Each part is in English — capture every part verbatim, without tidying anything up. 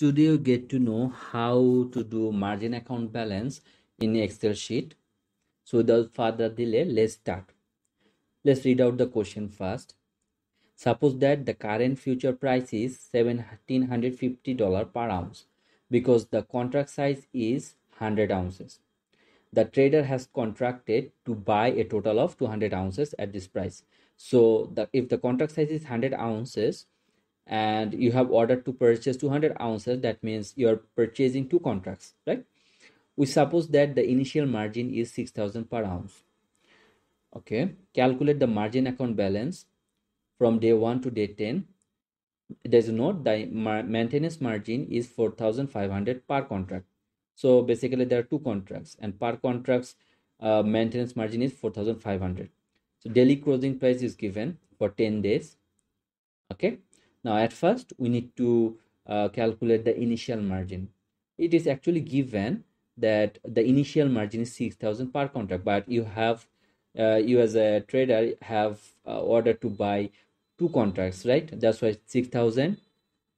Today you get to know how to do margin account balance in Excel sheet. So without further delay, let's start. Let's read out the question first. Suppose that the current future price is one thousand seven hundred fifty dollars per ounce because the contract size is one hundred ounces. The trader has contracted to buy a total of two hundred ounces at this price. So the, if the contract size is one hundred ounces and you have ordered to purchase two hundred ounces, that means you are purchasing two contracts, right? We suppose that the initial margin is six thousand per ounce. Okay, calculate the margin account balance from day one to day ten. There's a note, the ma maintenance margin is four thousand five hundred per contract. So basically there are two contracts and per contracts uh, maintenance margin is four thousand five hundred. So daily closing price is given for ten days. Okay, now at first we need to uh, calculate the initial margin. It is actually given that the initial margin is six thousand per contract, but you have uh, you as a trader have uh, ordered to buy two contracts, right? That's why six thousand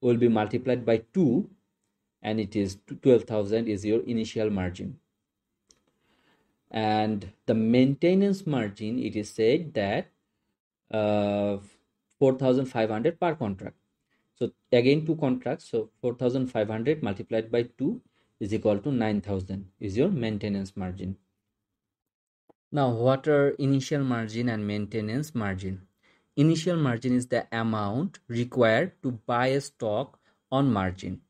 will be multiplied by two and it is twelve thousand is your initial margin. And the maintenance margin, it is said that uh, four thousand five hundred per contract. So again two contracts, so four thousand five hundred multiplied by two is equal to nine thousand is your maintenance margin. Now what are initial margin and maintenance margin? Initial margin is the amount required to buy a stock on margin,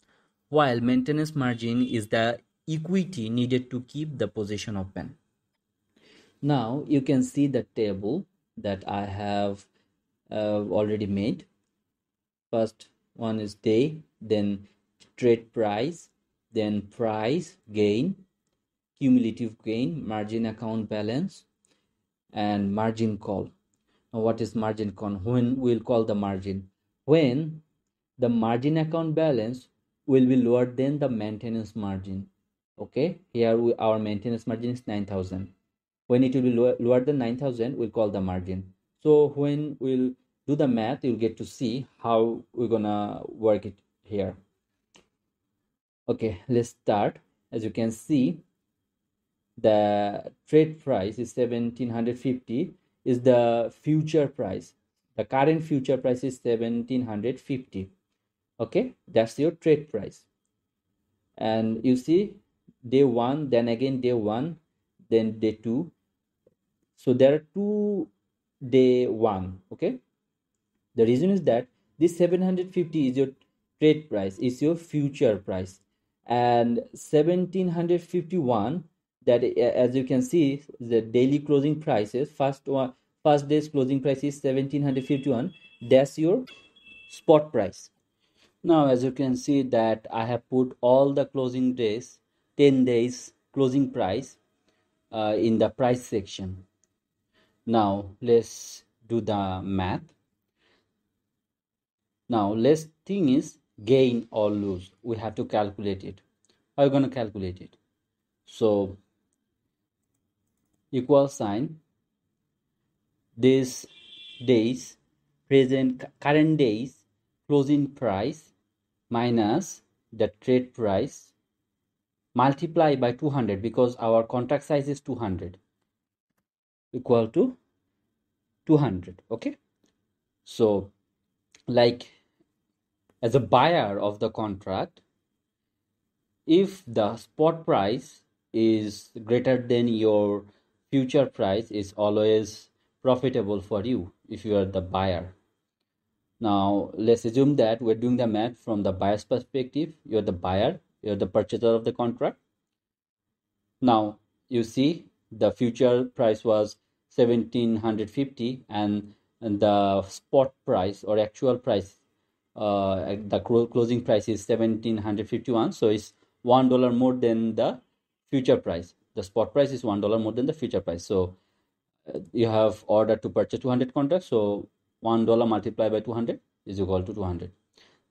while maintenance margin is the equity needed to keep the position open. Now you can see the table that I have uh, already made. First one is day, then trade price, then price, gain, cumulative gain, margin account balance, and margin call. Now what is margin call? When we'll call the margin? When the margin account balance will be lower than the maintenance margin. Okay, here we, our maintenance margin is nine thousand. When it will be lower, lower than nine thousand, we'll call the margin. So when we'll do the math, you'll get to see how we're gonna work it here. Okay, let's start. As you can see, the trade price is one thousand seven hundred fifty is the future price. The current future price is one thousand seven hundred fifty. Okay, that's your trade price. And you see day one, then again day one, then day two. So there are two day one. Okay, the reason is that this seven hundred fifty is your trade price, is your future price. And one thousand seven hundred fifty-one, that as you can see, the daily closing prices, first one, first day's closing price is one thousand seven hundred fifty-one. That's your spot price. Now as you can see that I have put all the closing days, ten days closing price uh, in the price section. Now let's do the math. Now last thing is gain or lose. We have to calculate it. How are you going to calculate it? So equal sign, this days, present current days closing price minus the trade price, multiply by two hundred because our contract size is two hundred, equal to two hundred. Okay, so like as a buyer of the contract, if the spot price is greater than your future price, is always profitable for you if you are the buyer. Now let's assume that we're doing the math from the buyer's perspective. You're the buyer, you're the purchaser of the contract. Now you see the future price was one thousand seven hundred fifty and, and the spot price or actual price, uh, the closing price is one thousand seven hundred fifty-one. So it's one dollar more than the future price. The spot price is one dollar more than the future price. So uh, you have ordered to purchase two hundred contracts. So one dollar multiplied by two hundred is equal to two hundred.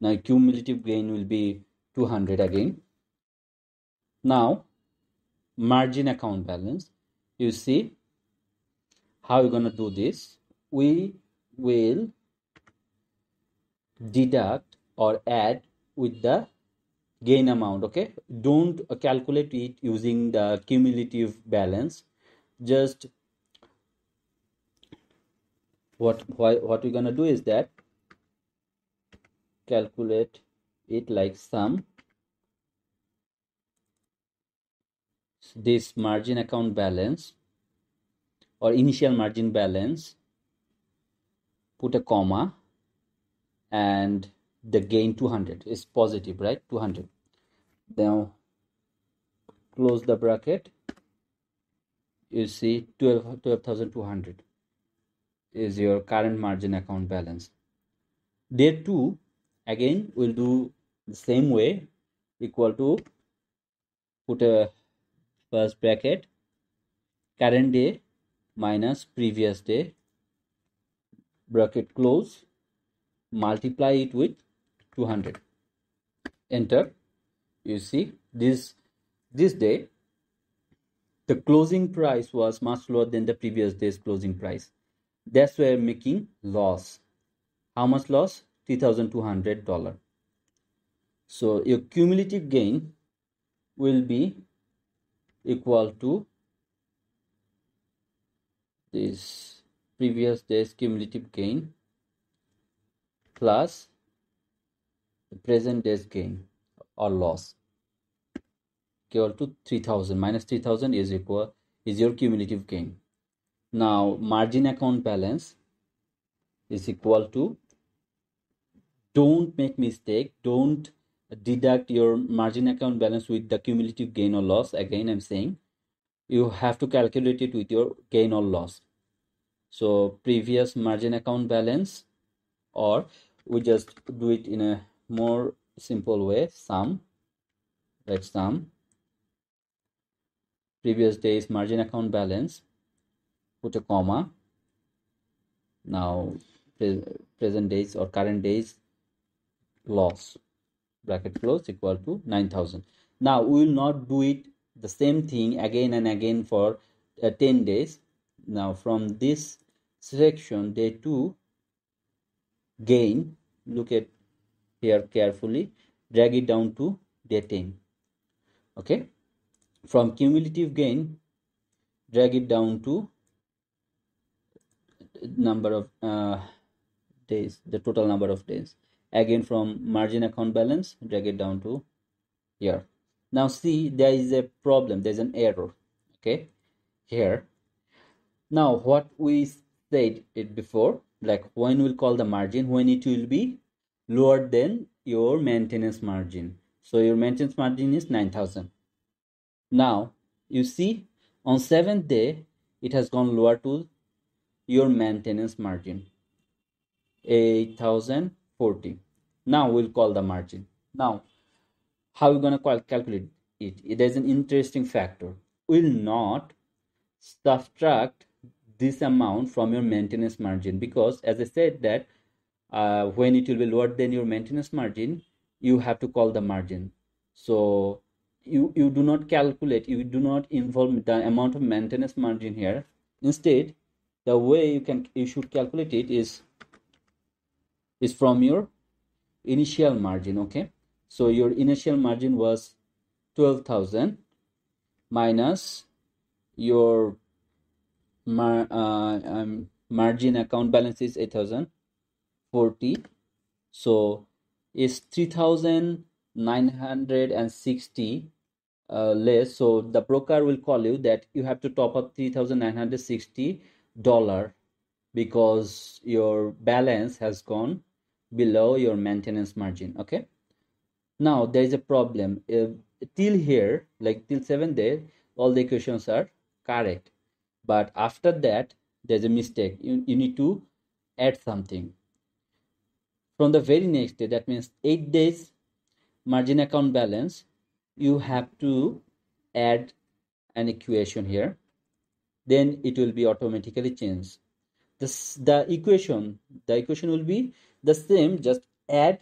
Now cumulative gain will be two hundred again. Now margin account balance, you see how you're going to do this. We will deduct or add with the gain amount. Okay, don't calculate it using the cumulative balance. Just what why, what we're gonna do is that calculate it like sum. This margin account balance or initial margin balance, put a comma, and the gain two hundred is positive, right? two hundred. Now close the bracket. You see twelve thousand two hundred is your current margin account balance. There too, again we'll do the same way, equal to, put a first bracket, current day minus previous day, bracket close, multiply it with two hundred, enter. You see this this day the closing price was much lower than the previous day's closing price. That's where making loss. How much loss? three thousand two hundred dollars. So your cumulative gain will be equal to this previous day's cumulative gain plus the present day's gain or loss, equal to three thousand. Minus three thousand is equal is your cumulative gain. Now margin account balance is equal to, don't make mistake, don't deduct your margin account balance with the cumulative gain or loss. Again I'm saying, you have to calculate it with your gain or loss. So previous margin account balance, or we just do it in a more simple way, sum. Let's sum previous day's margin account balance, put a comma, now pre present days or current days loss, bracket close, equal to nine thousand. Now we will not do it the same thing again and again for uh, ten days. Now from this section, day two gain, look at here carefully, drag it down to day ten. Okay, from cumulative gain drag it down to number of uh, days, the total number of days. Again from margin account balance, drag it down to here. Now see, there is a problem, there's an error. Okay, here now what we said it before, like when we'll call the margin when it will be lower than your maintenance margin. So your maintenance margin is nine thousand. Now you see on seventh day it has gone lower to your maintenance margin, eight thousand forty. Now we'll call the margin. Now how are we gonna cal calculate it? It is an interesting factor. We'll not subtract this amount from your maintenance margin, because as I said that uh, when it will be lower than your maintenance margin, you have to call the margin. So you you do not calculate, you do not involve the amount of maintenance margin here. Instead, the way you can you should calculate it is is from your initial margin. Okay, so your initial margin was twelve thousand minus your Mar, uh, um, margin account balance is eight thousand forty, so it's three thousand nine hundred sixty uh, less. So the broker will call you that you have to top up three thousand nine hundred sixty dollars because your balance has gone below your maintenance margin. Okay, now there is a problem. Uh, till here, like till seventh day, all the equations are correct. But after that, there's a mistake. You, you need to add something. From the very next day, that means eight days margin account balance, you have to add an equation here. Then it will be automatically changed. This, the equation, the equation will be the same. Just add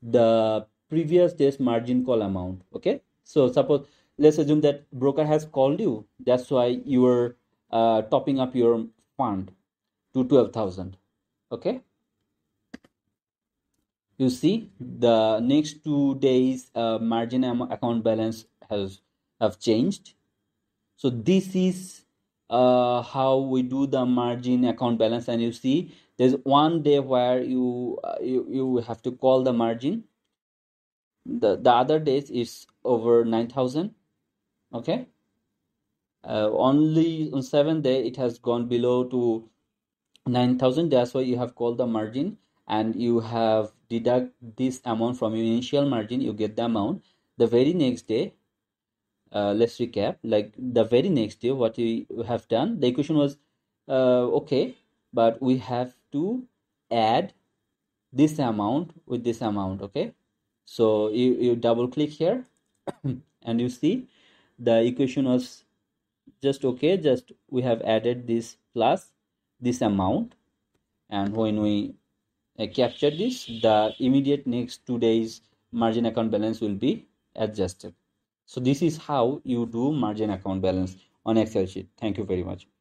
the previous day's margin call amount. Okay. So suppose, let's assume that broker has called you, that's why you are uh, topping up your fund to twelve thousand. Okay, you see the next two days uh, margin account balance has have changed. So this is uh, how we do the margin account balance, and you see there's one day where you uh, you, you have to call the margin. The the other days is over nine thousand. Okay, uh, only on seventh day it has gone below to nine thousand. That's why you have called the margin and you have deduct this amount from your initial margin. You get the amount the very next day. Uh, let's recap. Like the very next day, what we have done, the equation was uh, okay, but we have to add this amount with this amount. Okay, so you, you double click here and you see the equation was just okay, just we have added this plus this amount, and when we uh, capture this, the immediate next two days margin account balance will be adjusted. So this is how you do margin account balance on Excel sheet. Thank you very much.